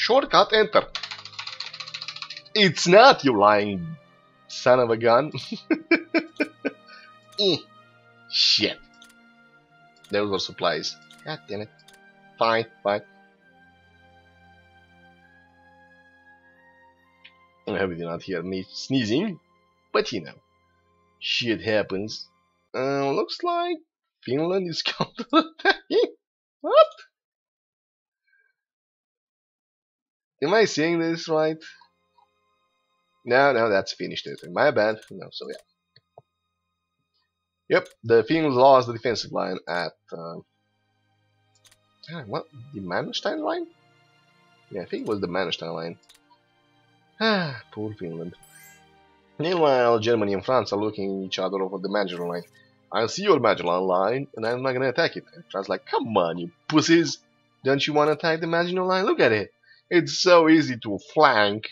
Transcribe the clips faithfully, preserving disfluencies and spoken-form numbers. Shortcut enter. It's not, you lying son of a gun. eh. Shit. Those were supplies. God damn it. Fine, fine. I hope you do not hear me sneezing, but you know, shit happens. Uh, looks like Finland is counterattacking. What? Am I seeing this right? No, no, that's finished. My bad. No, so yeah. Yep, the Finns lost the defensive line at uh, what? The Mannerstein line? Yeah, I think it was the Mannerstein line. Ah, poor Finland. Meanwhile, Germany and France are looking at each other over the Maginot Line. I see your Maginot Line, and I'm not gonna attack it. And France's like, come on, you pussies! Don't you want to attack the Maginot Line? Look at it! It's so easy to flank!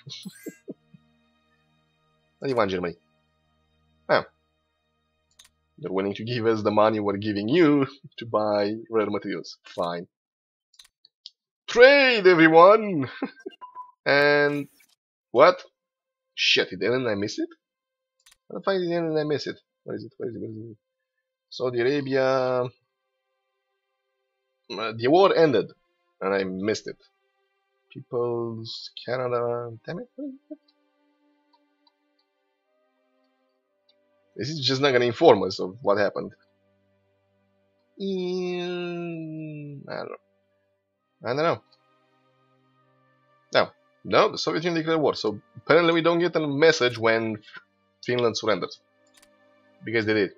What do you want, Germany? Oh. They're willing to give us the money we're giving you to buy rare materials. Fine. Trade, everyone! And... what? Shit, it ended and I missed it? What the fuck did it end and I missed it? Where is it? Where is it? Where is it? Saudi Arabia... Uh, the war ended and I missed it. People's Canada... Damn it. This is just not going to inform us of what happened. In... I don't know. I don't know. No. No, the Soviet Union declared war, so apparently we don't get a message when Finland surrenders. Because they did.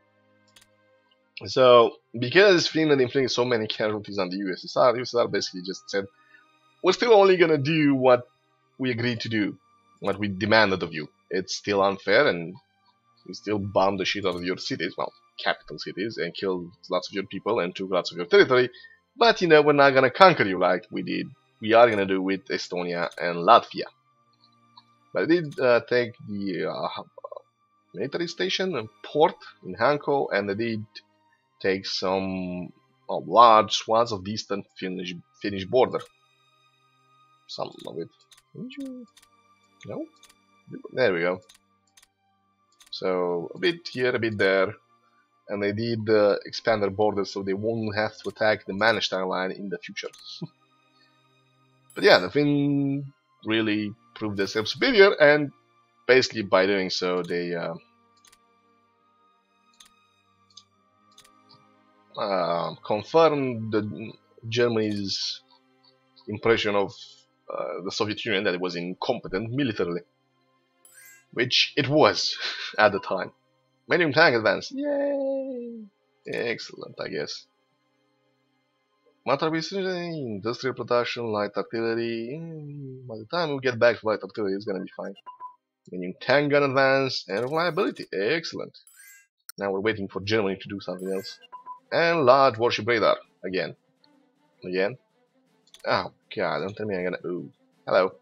So, because Finland inflicted so many casualties on the U S S R, the U S S R basically just said, we're still only gonna do what we agreed to do, what we demanded of you. It's still unfair, and we still bombed the shit out of your cities, well, capital cities, and killed lots of your people and took lots of your territory, but, you know, we're not gonna conquer you like we did. We are gonna do with Estonia and Latvia. But I did uh, take the uh, military station and port in Hanko, and I did take some uh, large swaths of the eastern Finnish, Finnish border. Some of it. Didn't you? No? There we go. So, a bit here, a bit there. And I did uh, expand their border so they won't have to attack the Mannerstein line in the future. But yeah, the Finns really proved themselves superior, and basically by doing so, they uh, uh, confirmed the, Germany's impression of uh, the Soviet Union that it was incompetent militarily, which it was at the time. Medium tank advance, yay! Excellent, I guess. What are we seeing? Industrial production, light artillery. By the time we get back to light artillery, it's gonna be fine. Meaning tank gun advance and reliability. Excellent. Now we're waiting for Germany to do something else. And large warship radar. Again. Again. Oh god, don't tell me I'm gonna... Ooh. Hello.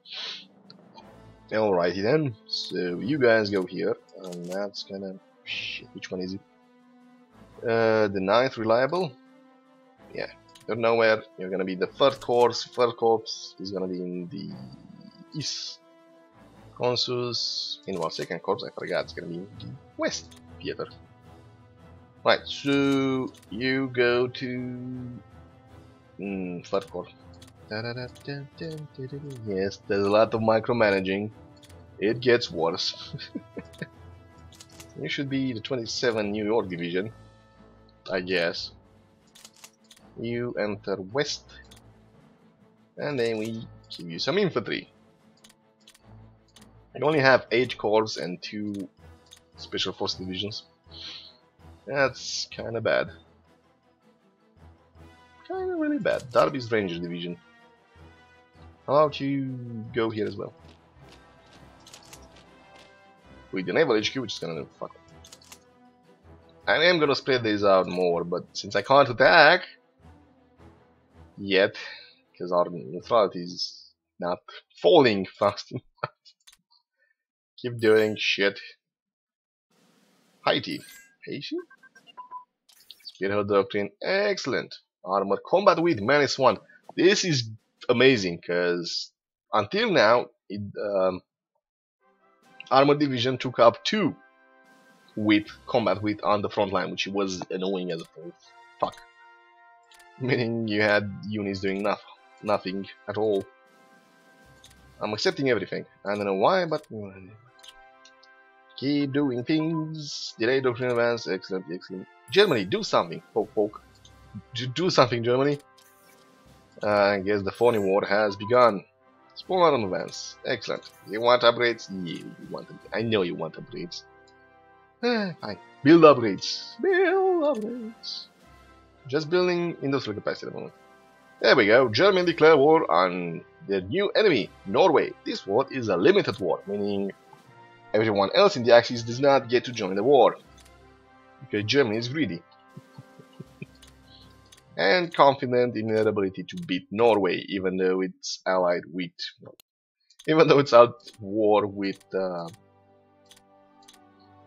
Alrighty then. So you guys go here. And that's gonna... Shit, which one is it? Uh, the ninth reliable? Yeah. You're nowhere, you're gonna be the third corps, third corps is gonna be in the east. Consuls, in one second corps, I forgot, it's gonna be in the west theater. Right, so you go to mm, third corps. Yes, there's a lot of micromanaging. It gets worse. You should be the twenty-seventh New York division, I guess. You enter west, and then we give you some infantry. You only have eight corps and two special force divisions. That's kind of bad. Kind of really bad. Derby's Ranger Division. How about you go here as well? With the Naval H Q, which is gonna fuck. I am gonna spread these out more, but since I can't attack yet, because our neutrality is not falling fast enough. Keep doing shit. Haiti. Haiti? Spearhead Doctrine. Excellent. Armored Combat with minus one. This is amazing, because Until now, it, um, Armored Division took up two with combat with on the front line, which was annoying as a fuck. Meaning you had units doing nothing, nothing at all. I'm accepting everything. I don't know why, but keep doing things. Delay doctrine advance. Excellent, excellent. Germany, do something. Poke, poke. Do something, Germany. Uh, I guess the phony war has begun. Small arm advance. Excellent. You want upgrades? Yeah, you want upgrades. I know you want upgrades. Eh, fine. Build upgrades. Build upgrades. Just building industrial capacity at the moment. There we go. Germany declare war on their new enemy, Norway. This war is a limited war, meaning everyone else in the Axis does not get to join the war. Because Germany is greedy. And confident in their ability to beat Norway, even though it's allied with... Even though it's at war with uh,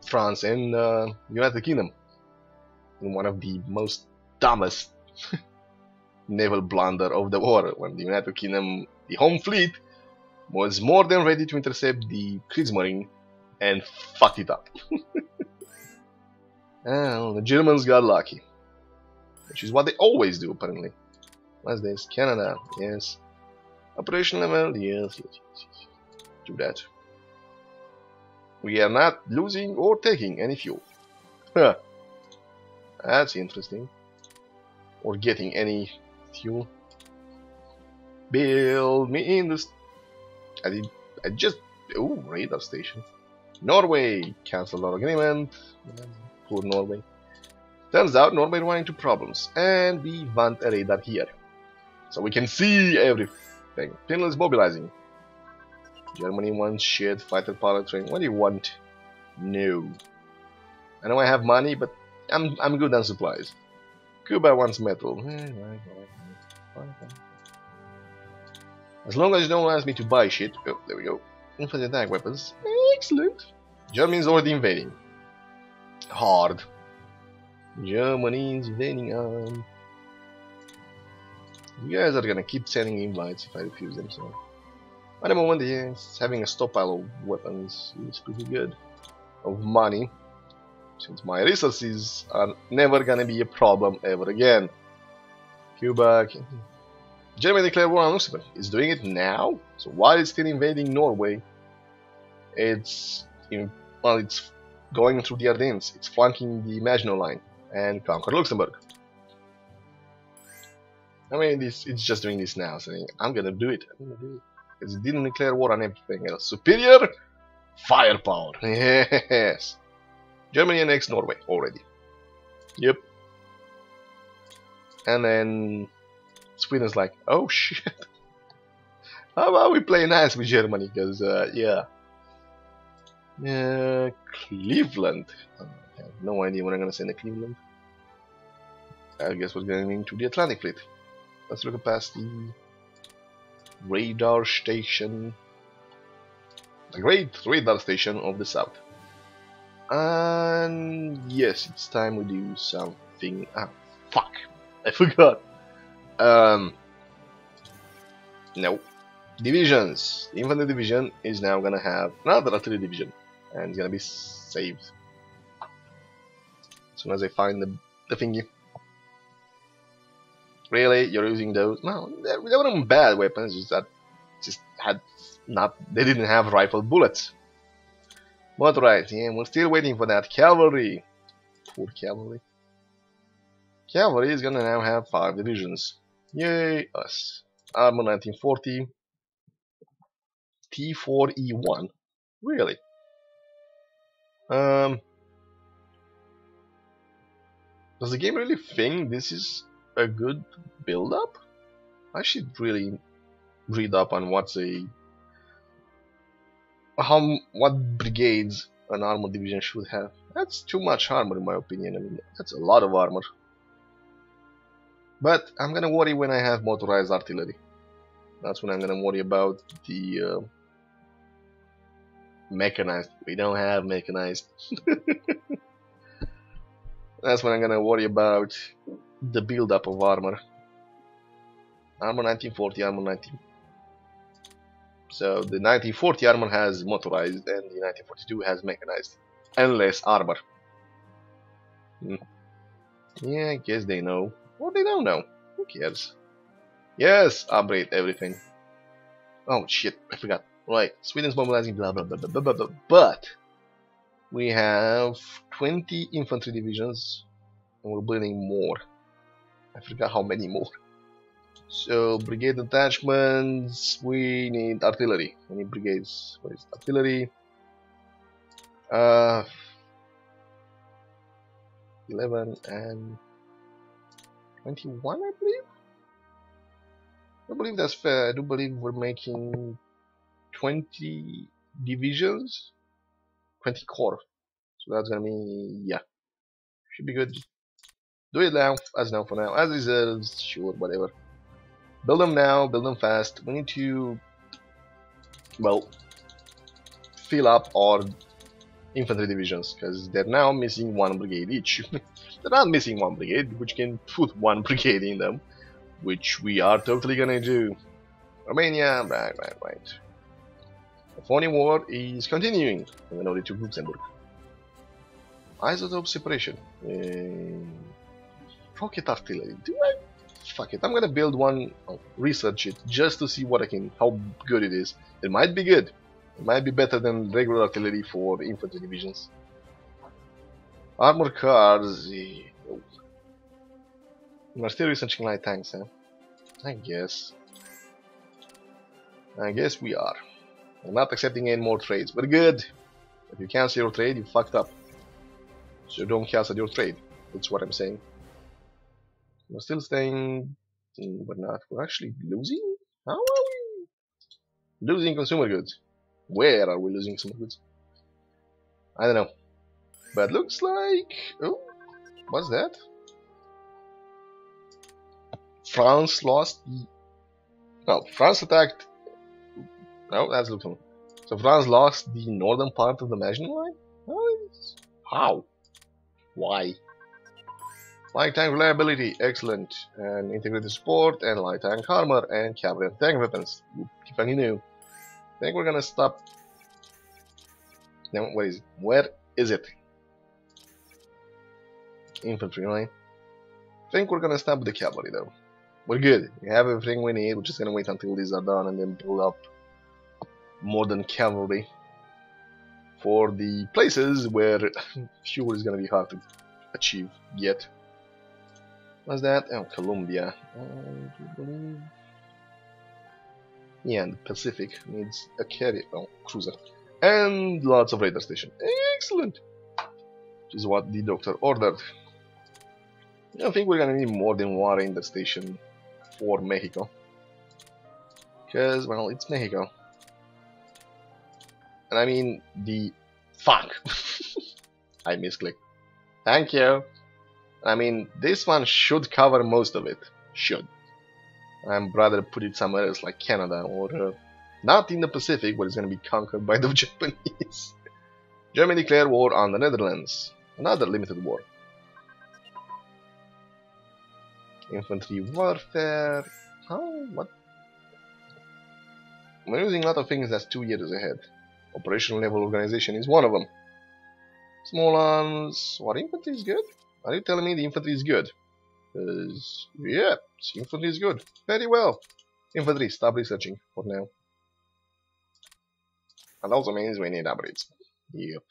France and uh, United Kingdom. In one of the most dumbest naval blunder of the war, when the United Kingdom, the home fleet, was more than ready to intercept the Kriegsmarine and fucked it up. And the Germans got lucky. Which is what they always do, apparently. What's this? Canada, yes. Operation level, yes, yes, yes, yes. Do that. We are not losing or taking any fuel. Huh. That's interesting. Or getting any fuel. Build me in this. I did. I just. Ooh, radar station. Norway. Cancel our agreement. Poor Norway. Turns out Norway ran into problems, and we want a radar here, so we can see everything. Finland is mobilizing. Germany wants shit, fighter pilot train. What do you want? No. I know I have money, but I'm I'm good on supplies. Cuba wants metal. As long as you don't ask me to buy shit. Oh, there we go. Infantry attack weapons. Excellent. Germany is already invading. Hard. Germany is invading on. You guys are gonna keep sending invites if I refuse them, so. At the moment, yes, having a stockpile of weapons is pretty good. Of money. Since my resources are never gonna be a problem ever again. Cuba. Germany declared war on Lucifer. It's doing it now? So while it's still invading Norway, it's. In, well, it's. Going through the Ardennes, it's flanking the Maginot Line and conquer Luxembourg. I mean, it's, it's just doing this now, saying, I'm gonna do it. I'm gonna do it. Because it didn't declare war on everything else. Superior firepower. Yes. Germany annexed Norway already. Yep. And then Sweden's like, oh shit. How about we play nice with Germany? Because, uh, yeah. Uh, Cleveland. I have no idea what I'm gonna send to Cleveland. I guess we're going into the Atlantic Fleet. Let's look past the radar station. The great radar station of the South. And yes, it's time we do something. Ah, fuck! I forgot. Um, no. Divisions. The infantry division is now gonna have another artillery division. And it's gonna be saved. As soon as I find the, the thingy. Really? You're using those? No, they, they weren't bad weapons, just that just had not they didn't have rifle bullets. Motorized, yeah, we're still waiting for that. Cavalry. Poor cavalry. Cavalry is gonna now have five divisions. Yay, us. Armor nineteen forty. T four E one. Really? Um, does the game really think this is a good build-up? I should really read up on what's a how what brigades an armor division should have. That's too much armor, in my opinion. I mean, that's a lot of armor. But I'm gonna worry when I have motorized artillery. That's when I'm gonna worry about the. Uh, Mechanized. We don't have mechanized. That's when I'm gonna worry about the build-up of armor. Armor nineteen forty, armor nineteen. So the nineteen forty armor has motorized and the nineteen forty-two has mechanized, and less armor. Hmm. Yeah, I guess they know. Or they don't know. Who cares? Yes, upgrade everything. Oh shit, I forgot. Right, Sweden's mobilizing, blah blah blah blah blah blah blah. But we have twenty infantry divisions, and we're building more. I forgot how many more. So brigade attachments, we need artillery. We need brigades. What is artillery? Uh, eleven and twenty-one, I believe. I believe that's fair. I do believe we're making twenty divisions, twenty corps. So that's gonna be, yeah, should be good. Do it now, as now for now, as reserves, sure, whatever. Build them now, build them fast. We need to, well, fill up our infantry divisions, because they're now missing one brigade each. They're not missing one brigade, which can put one brigade in them, which we are totally gonna do. Romania, right, right, right. The Phony War is continuing in the order to Luxembourg. Isotope separation. Uh, rocket artillery. Do I? Fuck it. I'm gonna build one, oh, research it, just to see what I can, how good it is. It might be good. It might be better than regular artillery for infantry divisions. Armor cars. Uh, We're still researching light tanks, huh? I guess. I guess we are. We're not accepting any more trades. We're good. If you cancel your trade, you fucked up. So don't cancel your trade. That's what I'm saying. We're still staying, but not. We're actually losing? How are we? Losing consumer goods. Where are we losing consumer goods? I don't know. But looks like... Oh, what's that? France lost. No, France attacked. No, that's Luxembourg. So France lost the northern part of the Maginot Line. How? Why? Light tank reliability, excellent, and integrated support, and light tank armor, and cavalry and tank weapons. If I knew. I think we're gonna stop. Now, what is it? Where is it? Infantry line. I think we're gonna stop the cavalry though. We're good. We have everything we need. We're just gonna wait until these are done and then build up modern cavalry for the places where fuel is gonna be hard to achieve yet. What's that? Oh, Colombia. Um, yeah, and the Pacific needs a carrier, oh, cruiser, and lots of radar station. Excellent. Which is what the doctor ordered. I don't think we're gonna need more than one radar station for Mexico. Because, well, it's Mexico. And I mean the fuck. I misclicked. Thank you. I mean this one should cover most of it. Should. I'd rather put it somewhere else like Canada or uh, not in the Pacific where it's gonna be conquered by the Japanese. Germany declared war on the Netherlands. Another limited war. Infantry warfare. How? What? We're using a lot of things that's two years ahead. Operational level organization is one of them. Small arms. What, infantry is good? Are you telling me the infantry is good? Because, yeah, infantry is good. Very well. Infantry, stop researching for now. And also means we need upgrades. Yep.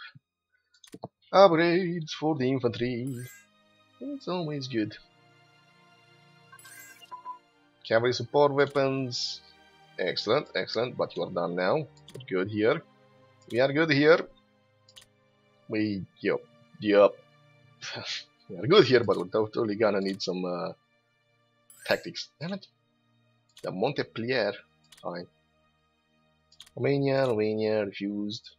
Upgrades for the infantry. It's always good. Cavalry support weapons. Excellent, excellent, but you are done now. We're good here. We are good here. We, yup, yup. We are good here, but we're totally gonna need some uh, tactics. Damn it. The Montpellier. Fine. Romania, Romania, refused.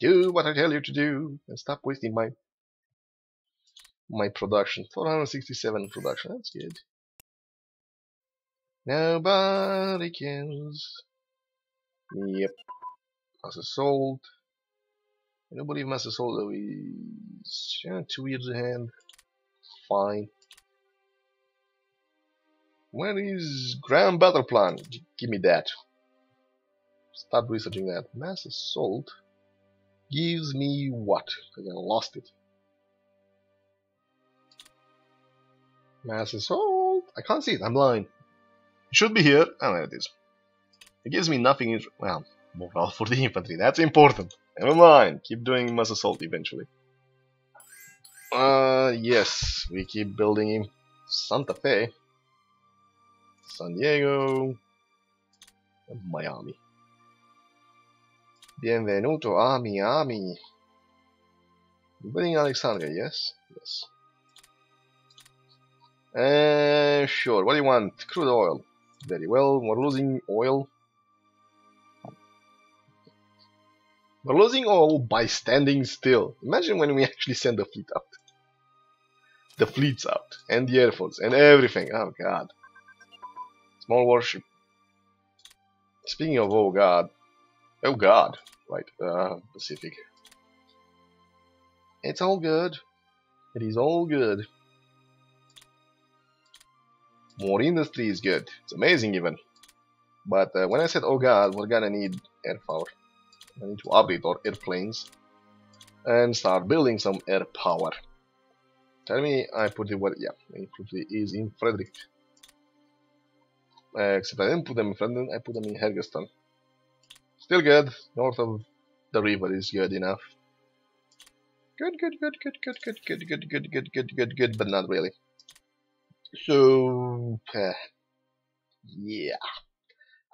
Do what I tell you to do and stop wasting my my production. four hundred sixty-seven production, that's good. Nobody cares. Yep. Mass assault. I don't believe mass assault though is yeah, two years ahead. Fine. Where is Grand Battle Plan? G give me that. start researching that. Mass assault gives me what? Because I lost it. Mass assault. I can't see it. I'm blind. It should be here. Oh, there it is. It gives me nothing. Well, morale for the infantry. That's important. Never mind. Keep doing mass assault eventually. Uh, yes. We keep building in Santa Fe. San Diego. And Miami. Bienvenuto, Ami, Ami. You're building Alexandria, yes? Yes. Uh, sure, what do you want? Crude oil. Very well, we're losing oil. We're losing oil by standing still. Imagine when we actually send the fleet out. The fleets out, and the air force, and everything. Oh god. Small warship. Speaking of oh god. Oh god. Right, uh, Pacific. It's all good. It is all good. More industry is good. It's amazing even. But uh, when I said, oh god, we're gonna need air power. I need to update our airplanes and start building some air power. Tell me I put the word, yeah, infantry is in Frederick. Uh, except I didn't put them in Frederick, I put them in Hergeston. Still good. North of the river is good enough. Good, good, good, good, good, good, good, good, good, good, good, good, good, but not really. So, uh, yeah.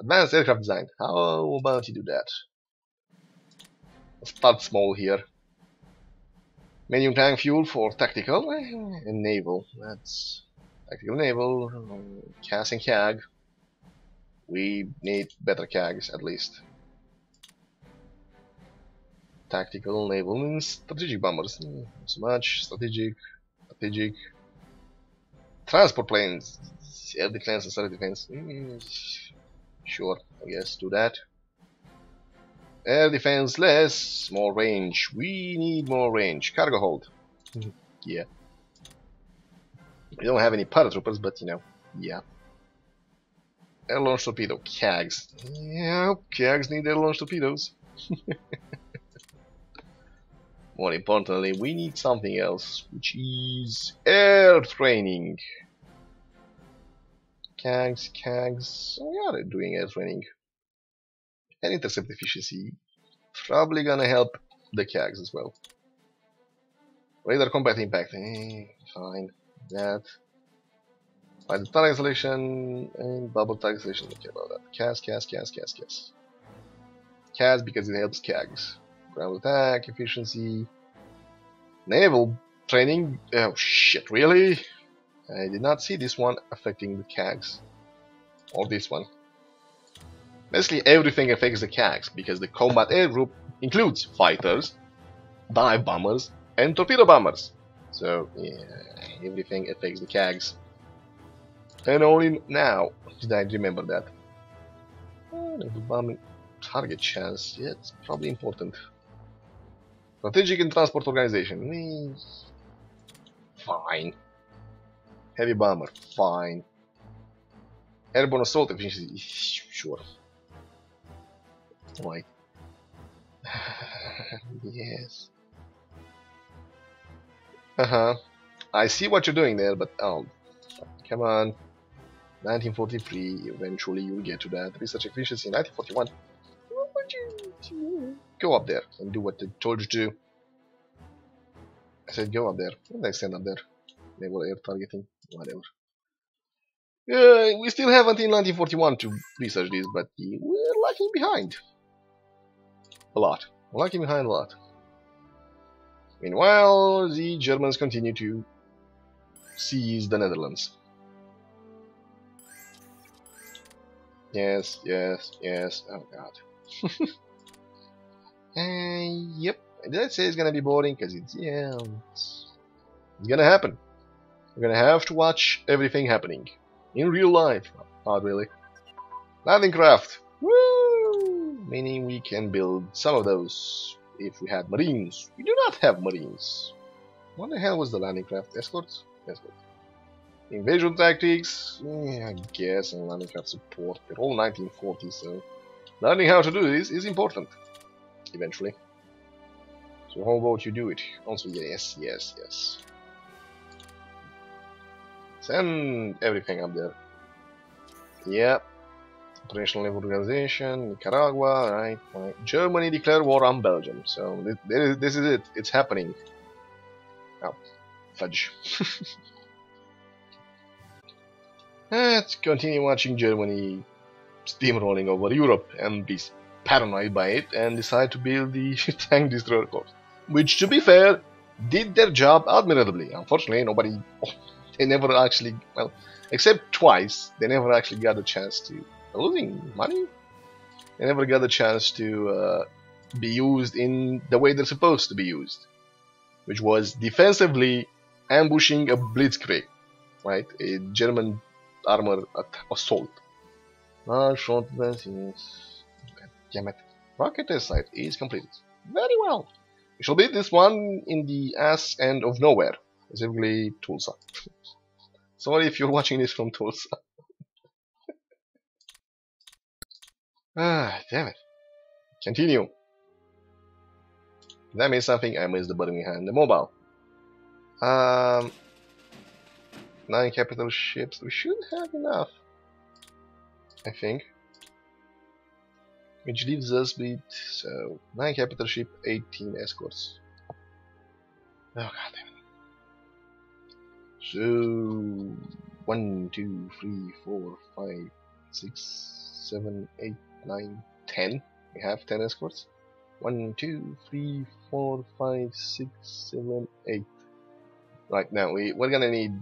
Advanced aircraft design. How about you do that? Start small here. Medium tank fuel for tactical and naval. That's tactical, naval, C A S and C A G. We need better C A Gs at least. Tactical, naval, and strategic bombers. Not so much. Strategic, strategic. Transport planes, air defense, and air defense. Mm, sure, I guess do that. Air defense less, more range. We need more range. Cargo hold. Yeah. We don't have any paratroopers, but you know, yeah. Air launch torpedo, C A Gs. Yeah, C A Gs need air launch torpedoes. More importantly, we need something else, which is air training. C A Gs, C A Gs, we are doing air training. And intercept efficiency, probably gonna help the C A Gs as well. Radar combat impact, eh, fine, that. By the target selection and double target selection, don't care about that. C A S, C A S, C A S, C A S, C A S. C A S because it helps C A Gs. Ground attack, efficiency, naval training. Oh shit, really? I did not see this one affecting the C A Gs. Or this one. Basically, everything affects the C A Gs because the combat air group includes fighters, dive bombers, and torpedo bombers. So, yeah, everything affects the C A Gs. And only now did I remember that. Oh, the bombing target chance. Yeah, it's probably important. Strategic and transport organization. Fine. Heavy bomber. Fine. Airborne assault efficiency. Sure. Right. Yes. Uh huh. I see what you're doing there, but oh, come on. nineteen forty-three. Eventually, you'll get to that. Research efficiency. nineteen forty-one. Go up there and do what they told you to do. I said go up there. What did I send up there? They were air targeting. Whatever. Uh, we still have until nineteen forty-one to research this, but we're lagging behind. A lot. We're lagging behind a lot. Meanwhile, the Germans continue to seize the Netherlands. Yes, yes, yes. Oh god. uh, yep. Did I say it's gonna be boring? Because it's, yeah, it's, it's gonna happen. We're gonna have to watch everything happening in real life. Not really. Landing craft. Woo! Meaning we can build some of those if we had marines. We do not have marines. What the hell was the landing craft? Escorts? Escorts. Invasion tactics. Yeah, I guess. And landing craft support. They're all nineteen forty, so. Learning how to do this is important, eventually. So how about you do it? Also, yes, yes, yes. Send everything up there. Yeah. International Naval Organization, Nicaragua, right, right. Germany declared war on Belgium. So th th this is it. It's happening. Oh, fudge. Let's continue watching Germany steamrolling over Europe and be paranoid by it and decide to build the tank destroyer corps, which, to be fair, did their job admirably. Unfortunately, nobody, oh, they never actually, well, except twice, they never actually got a chance to, losing money, they never got a chance to uh, be used in the way they're supposed to be used, which was defensively ambushing a blitzkrieg, right, a German armor assault. Large front defense is... damn it. Rocket test site is completed. Very well. We shall beat this one in the ass end of nowhere, specifically Tulsa. Sorry if you're watching this from Tulsa. Ah, damn it. Continue. That means something. I missed the button behind the mobile. Um, nine capital ships. We should have enough, I think. Which leaves us with so nine capital ship, eighteen escorts. Oh god damn it. So one, two, three, four, five, six. Seven, eight, nine, ten. We have ten escorts. One, two, three, four, five, six, seven, eight. Right now we we're gonna need.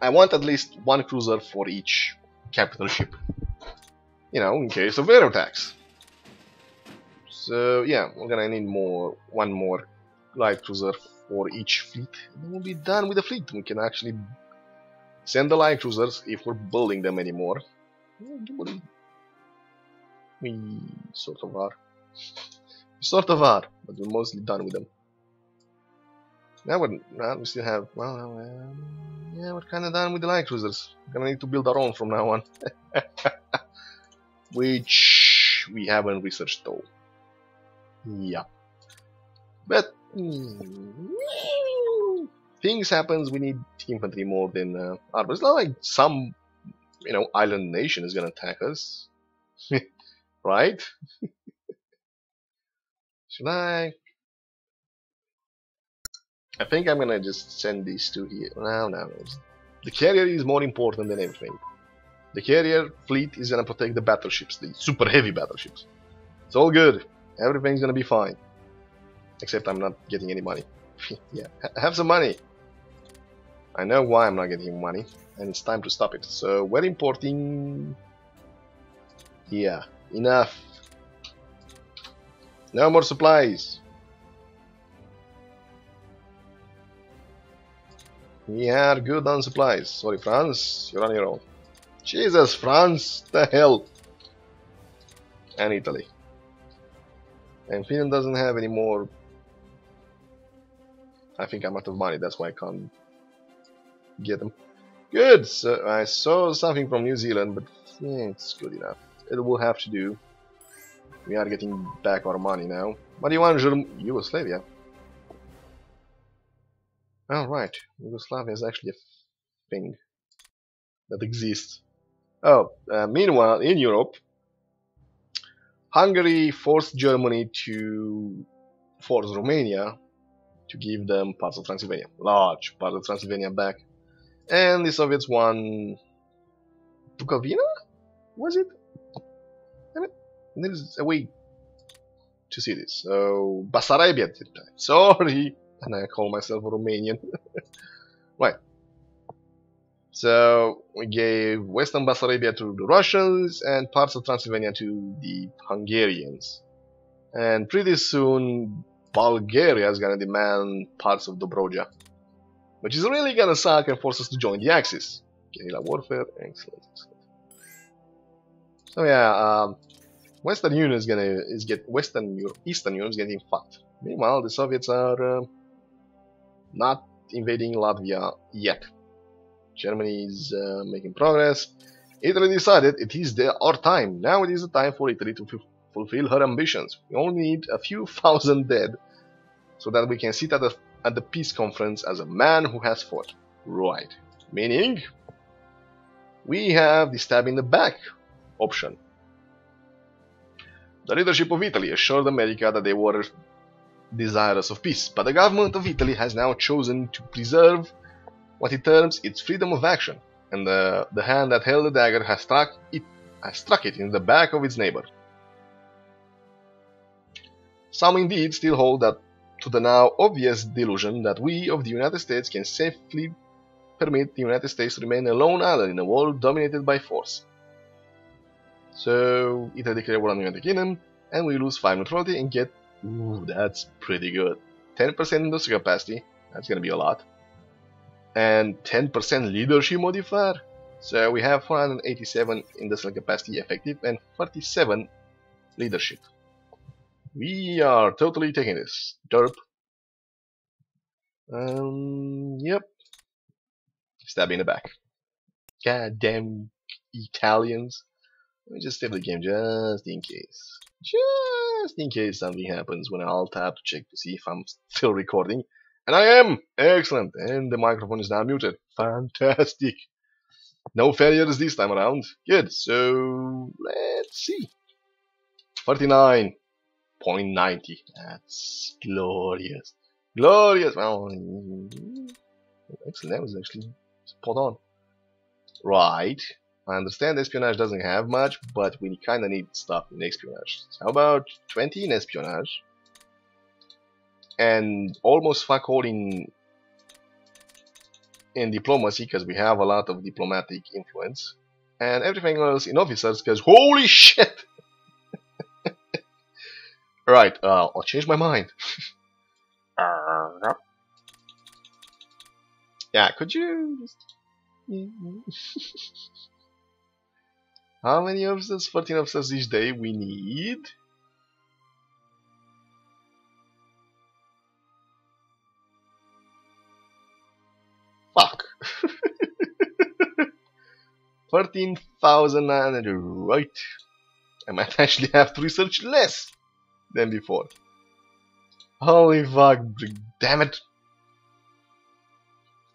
I want at least one cruiser for each capital ship. You know, in case of air attacks. So yeah, we're gonna need more. One more light cruiser for each fleet. And then we'll be done with the fleet. We can actually send the light cruisers if we're building them anymore. We sort of are. We sort of are, but we're mostly done with them. Now we're now we still have. Well, um, yeah, we're kind of done with the light cruisers. We're gonna need to build our own from now on, which we haven't researched though. Yeah, but things happens. We need infantry more than uh, armor. It's not like some, you know, island nation is gonna attack us. Right? Should I? I think I'm gonna just send these two here. No, no, no. The carrier is more important than everything. The carrier fleet is gonna protect the battleships, the super heavy battleships. It's all good. Everything's gonna be fine. Except I'm not getting any money. Yeah, H have some money. I know why I'm not getting money, and it's time to stop it. So we're importing. Yeah, enough. No more supplies. We are good on supplies. Sorry, France, you're on your own. Jesus, France, the hell. And Italy. And Finland doesn't have any more. I think I'm out of money. That's why I can't get them. Good, so I saw something from New Zealand, but yeah, it's good enough. It will have to do. We are getting back our money now. What do you want, Yugoslavia? All right, Yugoslavia is actually a thing that exists. Oh, uh, meanwhile in Europe, Hungary forced Germany to force Romania to give them parts of Transylvania, large parts of Transylvania back. And the Soviets won Bukovina? Was it? Damn it. There's a way to see this. So Basarabia at the time. Sorry. And I call myself a Romanian. Right. So we gave Western Basarabia to the Russians and parts of Transylvania to the Hungarians. And pretty soon Bulgaria is gonna demand parts of Dobroja, which is really gonna suck and force us to join the Axis. Guerrilla warfare, excellent, excellent. So yeah, um, Western Union is gonna is get Western Europe, Eastern Union is getting fucked. Meanwhile, the Soviets are uh, not invading Latvia yet. Germany is uh, making progress. Italy decided it is their time. Now it is the time for Italy to fulfill her ambitions. We only need a few thousand dead so that we can sit at the, at the peace conference as a man who has fought. Right. Meaning, we have the stab in the back option. The leadership of Italy assured America that they were desirous of peace, but the government of Italy has now chosen to preserve what it terms its freedom of action, and the, the hand that held the dagger has struck it, has struck it in the back of its neighbor. Some indeed still hold that to the now obvious delusion that we of the United States can safely permit the United States to remain a lone island in a world dominated by force. So, Italy declared war on the United Kingdom, and we lose five neutrality and get... Ooh, that's pretty good. ten percent industrial capacity, that's gonna be a lot. And ten percent leadership modifier. So we have four hundred eighty-seven industrial capacity effective and forty-seven leadership. We are totally taking this. Derp. Um, yep. Stab in the back. Goddamn Italians. Let me just save the game just in case. Just in case something happens when I'll tap to check to see if I'm still recording. And I am! Excellent! And the microphone is now muted. Fantastic! No failures this time around. Good, so let's see. forty-nine point nine zero. That's glorious. Glorious! Well, excellent, that was actually spot on. Right. I understand espionage doesn't have much, but we kinda need stuff in espionage. So how about twenty in espionage? And almost fuck all in, in diplomacy, because we have a lot of diplomatic influence. And everything else in officers, because holy shit! Right, uh, I'll change my mind. Yeah, could you... How many officers? fourteen officers each day we need. Fuck. fourteen thousand nine hundred, right. I might actually have to research less than before. Holy fuck, damn it.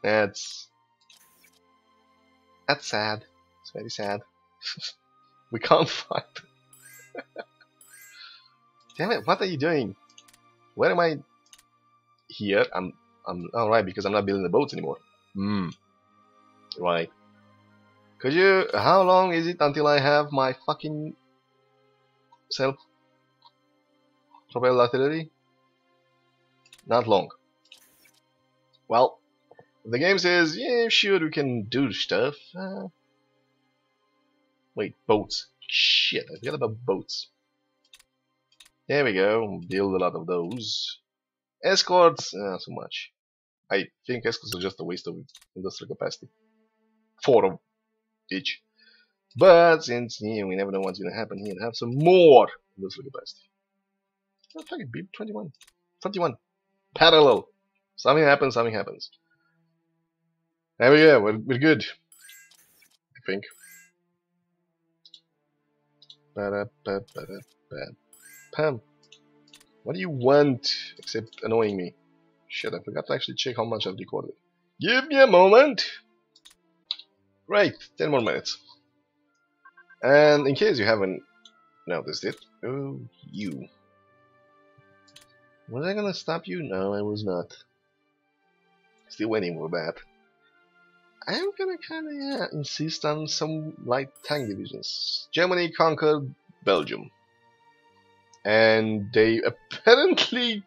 That's... That's sad. It's very sad. We can't fight. Damn it, what are you doing? Where am I? Here, I'm... I'm alright, because I'm not building the boats anymore. Hmm. Right. Could you... How long is it until I have my fucking... self-propelled artillery? Not long. Well, the game says, yeah, sure, we can do stuff. Uh, wait, boats. Shit, I forgot about boats. There we go. Build a lot of those. Escorts, uh, so much. I think escorts are just a waste of industrial capacity. Four of each. But since yeah, we never know what's gonna happen here, have some more industrial capacity. Oh, fuck it, beep. twenty-one. twenty-one. Parallel. Something happens, something happens. There we go, we're, we're good. I think. Ba-da-ba-ba-da-ba-pam. What do you want, except annoying me? Shit, I forgot to actually check how much I've recorded. Give me a moment! Right, ten more minutes. And in case you haven't noticed it... Oh, you. Was I gonna stop you? No, I was not. Still waiting for that. I'm gonna kinda yeah, insist on some light tank divisions. Germany conquered Belgium. And they apparently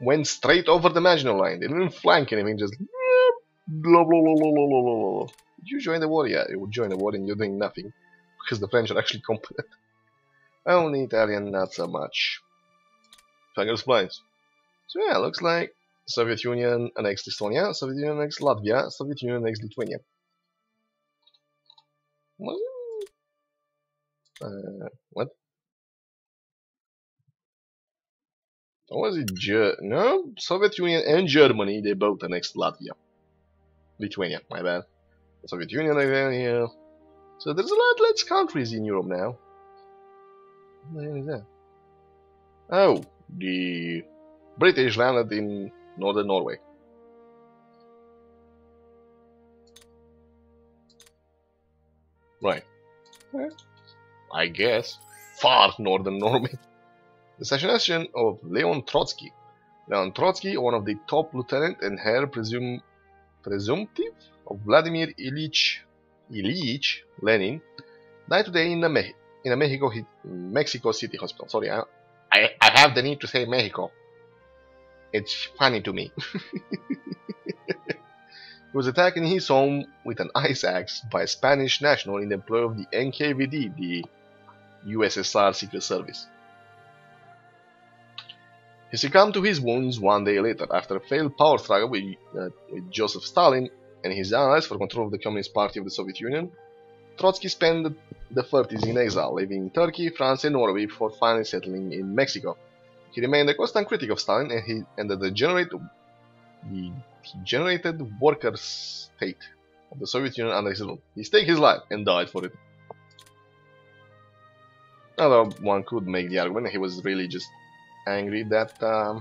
went straight over the Maginot Line. They didn't flank anything, just blah, blah, blah, blah, blah, blah, blah. Did you join the war? Yeah, you would join the war and you're doing nothing. Because the French are actually competent. Only Italian, not so much. Fangirl supplies. So yeah, looks like Soviet Union annexed Estonia, Soviet Union annexed Latvia, Soviet Union annexed Lithuania. What? Uh, what? Or was it Ger- No? Soviet Union and Germany, they both annexed Latvia. Lithuania, my bad. The Soviet Union, Lithuania, So there's a lot less countries in Europe now. What the hell is that? Oh, the British landed in northern Norway. Right. Well, I guess. Far northern Norway. The assassination of Leon Trotsky. Leon Trotsky, one of the top lieutenant and heir presum presumptive of Vladimir Ilich, Ilich Lenin, died today in a, Me in a Mexico, Mexico City hospital. Sorry, I, I, I have the need to say Mexico. It's funny to me. He was attacked in his home with an ice axe by a Spanish national in the employ of the N K V D, the U S S R Secret Service. He succumbed to his wounds one day later, after a failed power struggle with, uh, with Joseph Stalin and his allies for control of the Communist Party of the Soviet Union. Trotsky spent the thirties in exile, living in Turkey, France and Norway before finally settling in Mexico. He remained a constant critic of Stalin and, he, and the degenerate, the degenerated worker state of the Soviet Union under his rule. He staked his life and died for it. Although one could make the argument he was really just angry that um,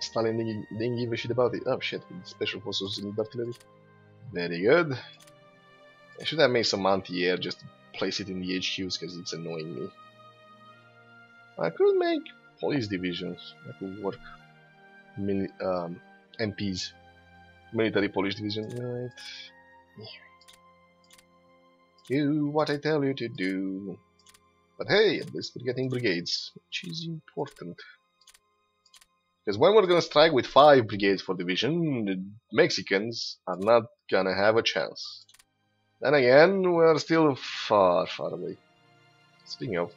Stalin didn't, didn't give a shit about it. Oh shit, special forces in artillery. Very good. I should have made some anti-air, just place it in the H Qs because it's annoying me. I could make police divisions. That could work. Mil um, M Ps. Military police division. Right. Do what I tell you to do. But hey, at least we're getting brigades, which is important. Because when we're gonna strike with five brigades for division, the Mexicans are not gonna have a chance. Then again, we're still far, far away. Speaking of...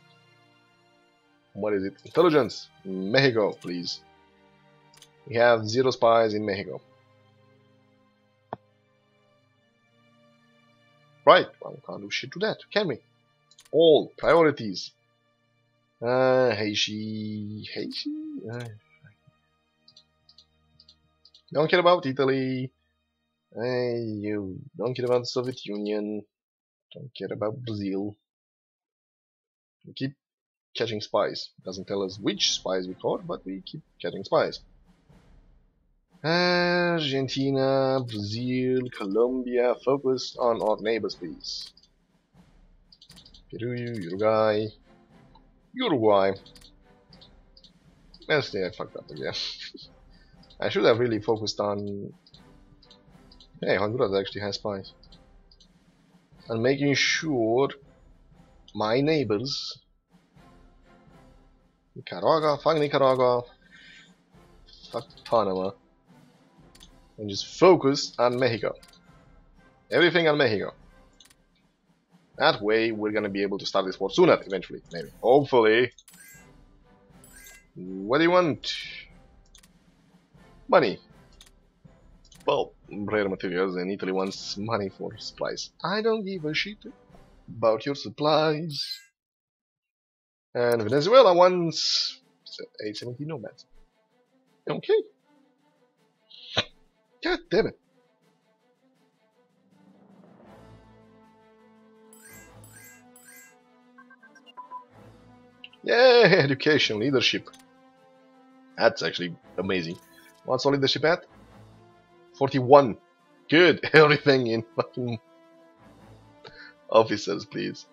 what is it? Intelligence! Mexico, please. We have zero spies in Mexico. Right, well, we can't do shit to that, can we? All priorities. Uh, hey she, hey she. Uh, don't care about Italy. Uh, you don't care about the Soviet Union. Don't care about Brazil. We keep catching spies. Doesn't tell us which spies we caught, but we keep catching spies. Argentina, Brazil, Colombia. Focus on our neighbors, please. Peru, Uruguay, Uruguay. Honestly, I fucked up again. I should have really focused on. Hey, Honduras actually has spies. And making sure my neighbors. Nicaragua, fuck Nicaragua, fuck Panama. And just focus on Mexico. Everything on Mexico. That way we're gonna be able to start this war sooner, eventually, maybe. Hopefully. What do you want? Money. Well, rare materials, and Italy wants money for supplies. I don't give a shit about your supplies. And Venezuela wants eight seventy nomads. Okay. God damn it. Yeah, education, leadership. That's actually amazing. What's our leadership at? forty-one. Good. Everything in fucking officers, please.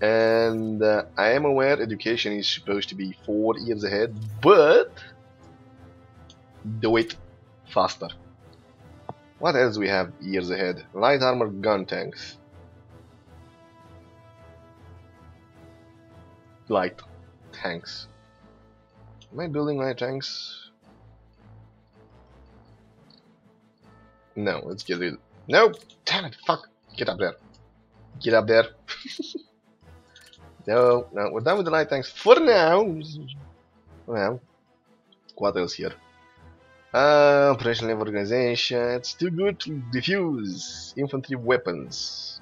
And uh, I am aware education is supposed to be four years ahead, but do it faster. What else do we have years ahead? Light armor gun tanks. Light tanks. Am I building light tanks? No, let's get rid of it. No! Damn it, fuck! Get up there. Get up there. No, no, we're done with the light tanks for now. Well, what else here? Uh, operational level organization, it's too good to defuse infantry weapons.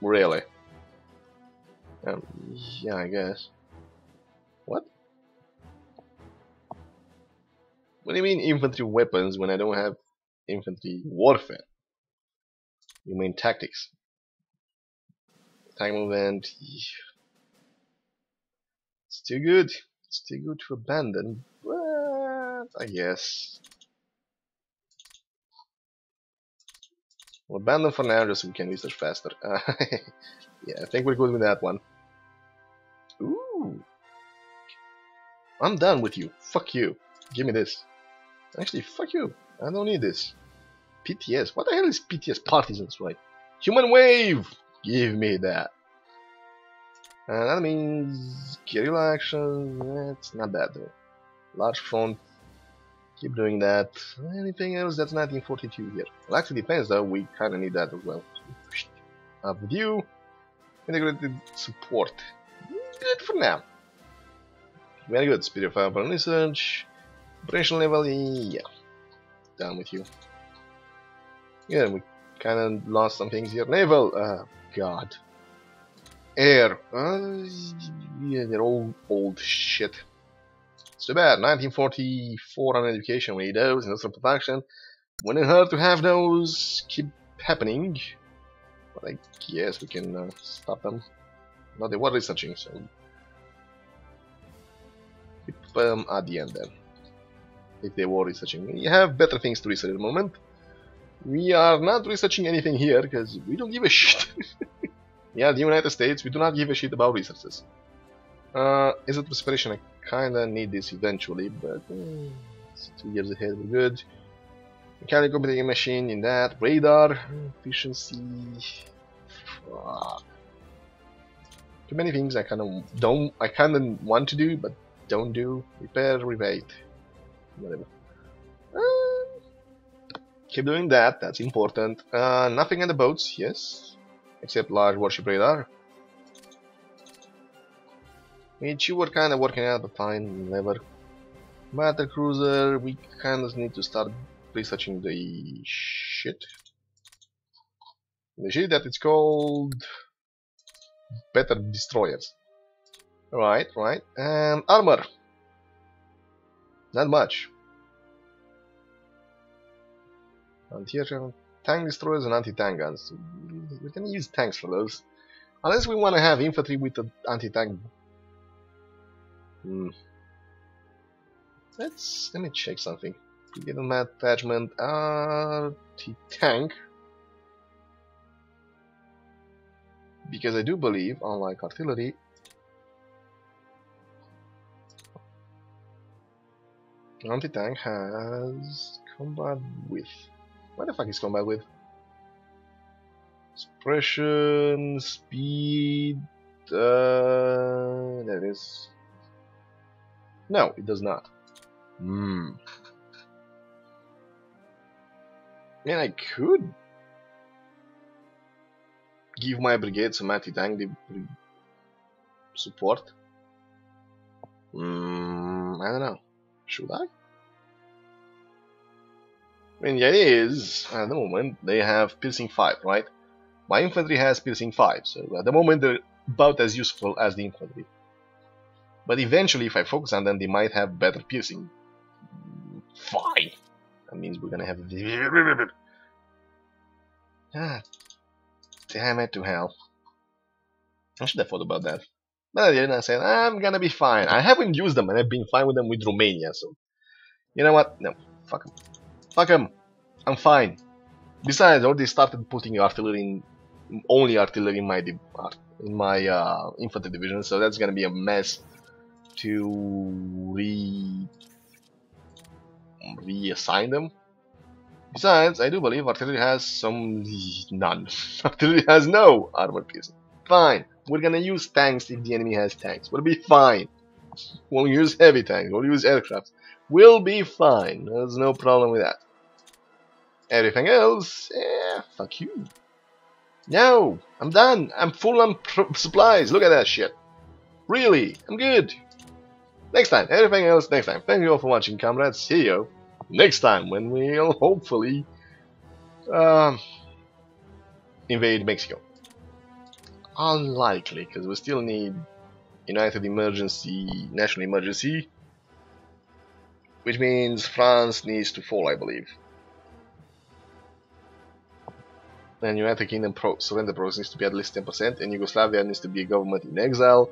Really? Um, yeah, I guess. What? What do you mean infantry weapons when I don't have infantry warfare? You mean tactics. Tank movement. It's too good. It's too good to abandon, but I guess we'll abandon for now just so we can research faster. Uh, yeah, I think we're good with that one. Ooh. I'm done with you. Fuck you. Give me this. Actually, fuck you. I don't need this. P T S. What the hell is P T S? Partisans, right? Human wave! Give me that. And that means guerrilla action. That's not bad though. Large front. Keep doing that. Anything else? That's nineteen forty-two here. Well, actually depends though. We kind of need that as well. Up with you. Integrated support. Good for now. Very good. Speed of fire and research. Operational level. Yeah. Done with you. Yeah, we kind of lost some things here. Naval. Uh, God. Air. Uh, yeah, they're all old shit. It's too bad. nineteen forty-four on education. We need those. Industrial production. Wouldn't hurt to have those keep happening. But I guess we can uh, stop them. No, they were researching, so. Keep them at the end then. If they were researching. We have better things to research at the moment. We are not researching anything here because we don't give a shit. Yeah, the United States, we do not give a shit about resources. Uh, is it perspiration? I kinda need this eventually, but uh, it's two years ahead, we're good. Mechanical computing machine in that. Radar, efficiency. Fuck. Too many things I kinda don't, I kinda want to do, but don't do. Repair, rebate. Whatever. Uh, keep doing that, that's important. Uh, nothing in the boats, yes. Except large warship radar, which you were kind of working out, but fine, never. Battle cruiser, we kind of need to start researching the shit. The shit that it's called better destroyers. Right, right, and armor. Not much. And here, tank destroyers and anti-tank guns. We can use tanks for those. Unless we want to have infantry with the anti-tank. Hmm. Let's... let me check something. Given my attachment... anti-tank. Because I do believe, unlike artillery... anti-tank has... combat with... what the fuck is combat with? Suppression, speed, uh, there it is. No, it does not. Hmm. Man, I could give my brigade some anti-tank support. Hmm, I don't know. Should I? I mean, yeah, it is, at the moment, they have piercing five, right? My infantry has piercing five, so at the moment they're about as useful as the infantry. But eventually, if I focus on them, they might have better piercing. Fine. That means we're gonna have... ah, damn it to hell. I should have thought about that. But I didn't, I said, I'm gonna be fine. I haven't used them, and I've been fine with them with Romania, so... you know what? No, fuck them. Fuck them. I'm fine. Besides, I already started putting artillery in, only artillery in my in my uh, infantry division, so that's gonna be a mess to re reassign them. Besides, I do believe artillery has some none. Artillery has no armor piercing. Fine. We're gonna use tanks if the enemy has tanks. We'll be fine. We'll use heavy tanks. We'll use aircraft. We'll be fine. There's no problem with that. Everything else, eh, fuck you. No, I'm done. I'm full on pr supplies. Look at that shit. Really, I'm good. Next time, everything else next time. Thank you all for watching, comrades. See you next time when we'll hopefully um, invade Mexico. Unlikely, because we still need United Emergency, National Emergency, which means France needs to fall, I believe. and United Kingdom pro surrender process needs to be at least ten percent, and Yugoslavia needs to be a government in exile.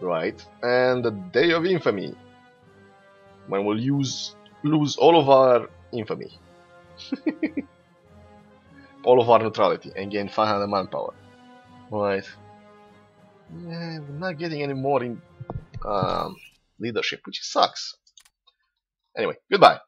Right, and the Day of Infamy, when we'll use, lose all of our infamy, all of our neutrality, and gain five hundred manpower. Right, yeah, we're not getting any more in um, leadership, which sucks. Anyway, goodbye.